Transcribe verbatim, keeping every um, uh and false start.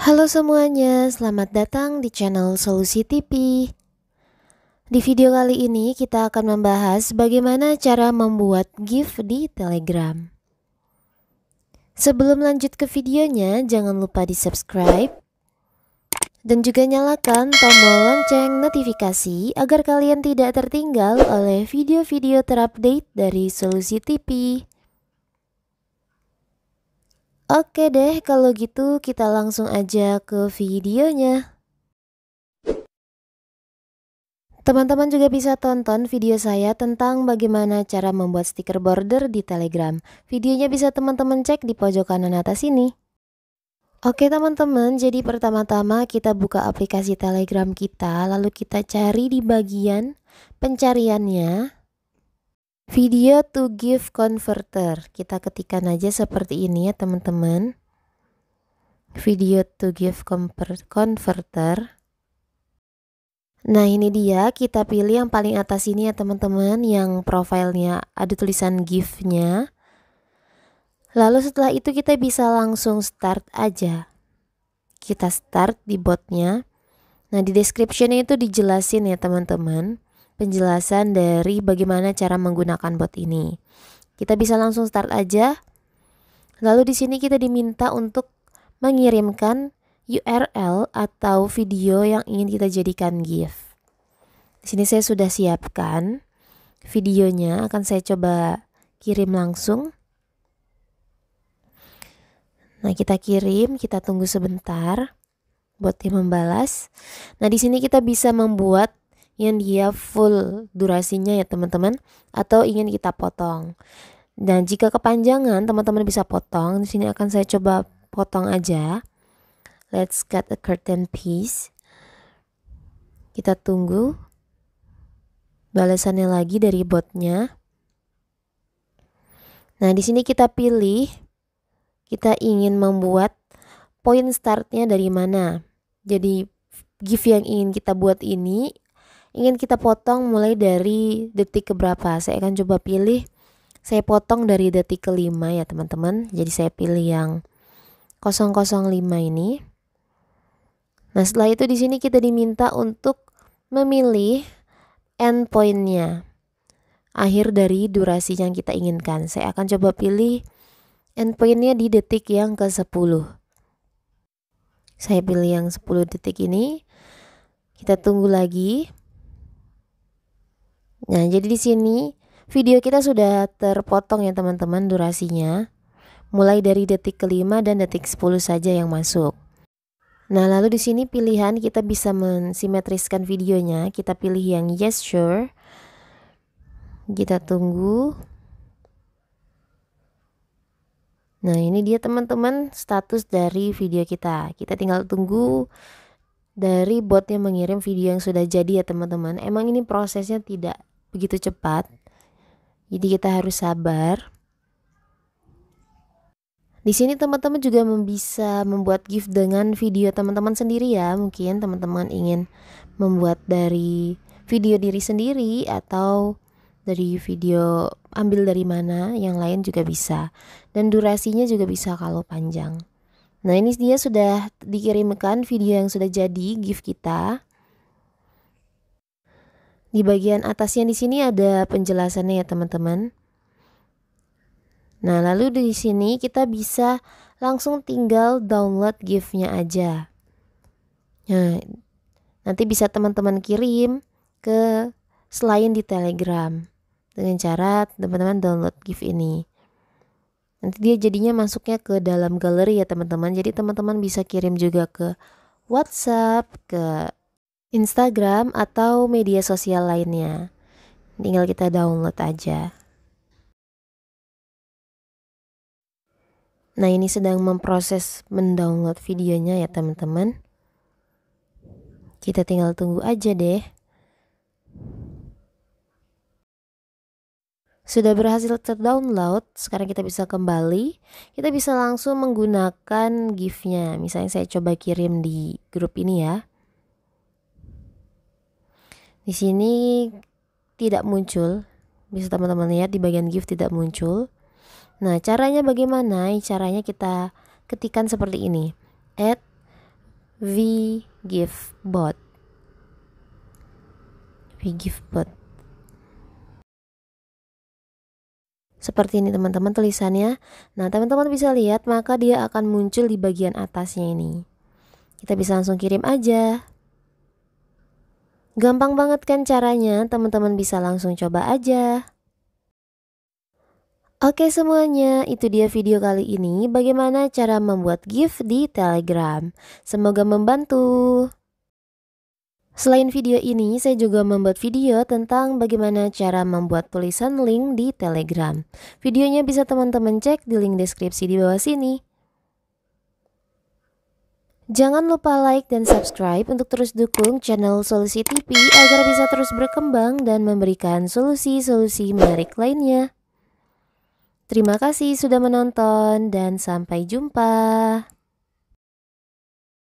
Halo semuanya, selamat datang di channel Solusi T V. Di video kali ini kita akan membahas bagaimana cara membuat GIF di Telegram. Sebelum lanjut ke videonya, jangan lupa di subscribe dan juga nyalakan tombol lonceng notifikasi agar kalian tidak tertinggal oleh video-video terupdate dari Solusi T V. Oke deh, kalau gitu kita langsung aja ke videonya. Teman-teman juga bisa tonton video saya tentang bagaimana cara membuat stiker border di Telegram. Videonya bisa teman-teman cek di pojok kanan atas ini. Oke teman-teman, jadi pertama-tama kita buka aplikasi Telegram kita, lalu kita cari di bagian pencariannya. Video to GIF Converter, kita ketikkan aja seperti ini ya teman-teman. Video to GIF Converter. Nah ini dia, kita pilih yang paling atas ini ya teman-teman, yang profilnya ada tulisan GIF-nya. Lalu setelah itu kita bisa langsung start aja. Kita start di botnya. Nah di description-nya itu dijelasin ya teman-teman, penjelasan dari bagaimana cara menggunakan bot ini. Kita bisa langsung start aja. Lalu di sini kita diminta untuk mengirimkan U R L atau video yang ingin kita jadikan GIF. Di sini saya sudah siapkan videonya, akan saya coba kirim langsung. Nah, kita kirim, kita tunggu sebentar botnya membalas. Nah, di sini kita bisa membuat yang dia full durasinya ya teman-teman, atau ingin kita potong. Dan jika kepanjangan teman-teman bisa potong. Di sini akan saya coba potong aja. Let's cut a curtain piece. Kita tunggu balasannya lagi dari botnya. Nah di sini kita pilih kita ingin membuat point startnya dari mana. Jadi GIF yang ingin kita buat ini ingin kita potong mulai dari detik keberapa. Saya akan coba pilih, saya potong dari detik kelima ya teman-teman. Jadi saya pilih yang nol nol lima ini. Nah setelah itu di sini kita diminta untuk memilih endpoint-nya, akhir dari durasi yang kita inginkan. Saya akan coba pilih endpoint-nya di detik yang ke sepuluh. Saya pilih yang sepuluh detik ini. Kita tunggu lagi. Nah, jadi di sini video kita sudah terpotong ya teman-teman durasinya. Mulai dari detik kelima dan detik sepuluh saja yang masuk. Nah, lalu di sini pilihan kita bisa mensimetriskan videonya. Kita pilih yang yes sure. Kita tunggu. Nah, ini dia teman-teman status dari video kita. Kita tinggal tunggu dari botnya mengirim video yang sudah jadi ya teman-teman. Emang ini prosesnya tidak begitu cepat, jadi kita harus sabar. Di sini teman-teman juga bisa membuat GIF dengan video teman-teman sendiri ya. Mungkin teman-teman ingin membuat dari video diri sendiri atau dari video ambil dari mana yang lain juga bisa. Dan durasinya juga bisa kalau panjang. Nah ini dia sudah dikirimkan video yang sudah jadi GIF kita. Di bagian atasnya di sini ada penjelasannya ya teman-teman. Nah lalu di sini kita bisa langsung tinggal download GIF-nya aja. Nah, nanti bisa teman-teman kirim ke selain di Telegram dengan cara teman-teman download GIF ini. Nanti dia jadinya masuknya ke dalam galeri ya teman-teman. Jadi teman-teman bisa kirim juga ke WhatsApp, ke Instagram, atau media sosial lainnya. Tinggal kita download aja. Nah ini sedang memproses mendownload videonya ya teman-teman. Kita tinggal tunggu aja deh. Sudah berhasil terdownload, sekarang kita bisa kembali. Kita bisa langsung menggunakan GIF-nya. Misalnya saya coba kirim di grup ini ya. Di sini tidak muncul. Bisa teman-teman lihat di bagian GIF tidak muncul. Nah, caranya bagaimana? Caranya kita ketikkan seperti ini. Add vgiftbot. vgiftbot. Seperti ini teman-teman tulisannya. Nah, teman-teman bisa lihat, maka dia akan muncul di bagian atasnya ini. Kita bisa langsung kirim aja. Gampang banget kan caranya, teman-teman bisa langsung coba aja. Oke semuanya, itu dia video kali ini bagaimana cara membuat GIF di Telegram. Semoga membantu. Selain video ini, saya juga membuat video tentang bagaimana cara membuat tulisan link di Telegram. Videonya bisa teman-teman cek di link deskripsi di bawah sini. Jangan lupa like dan subscribe untuk terus dukung channel Solusi T V agar bisa terus berkembang dan memberikan solusi-solusi menarik lainnya. Terima kasih sudah menonton dan sampai jumpa.